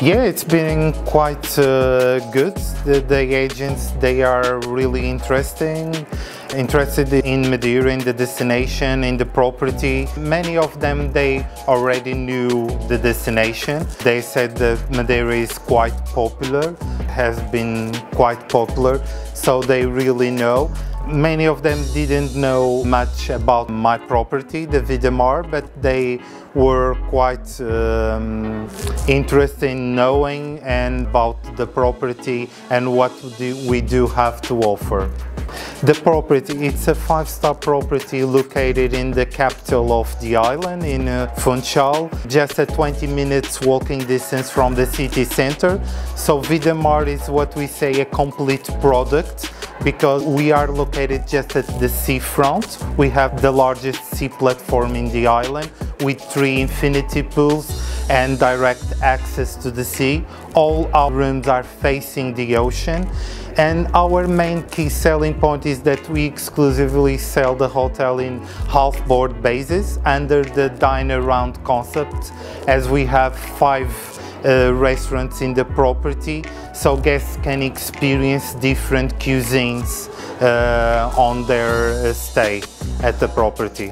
Yeah, it's been quite good. The agents, they are really interested in Madeira, in the destination, in the property. Many of them, they already knew the destination. They said that Madeira is quite popular, has been quite popular, so they really know. Many of them didn't know much about my property, the VidaMar, but they were quite interested in knowing and about the property and what we do have to offer. The property, it's a five-star property located in the capital of the island, in Funchal, just a 20 minutes walking distance from the city center. So VidaMar is what we say a complete product, because we are located just at the seafront. We have the largest sea platform in the island, with 3 infinity pools and direct access to the sea. All our rooms are facing the ocean, and our main key selling point is that we exclusively sell the hotel in half-board basis under the dine-around concept, as we have 5 restaurants in the property, so guests can experience different cuisines on their stay at the property.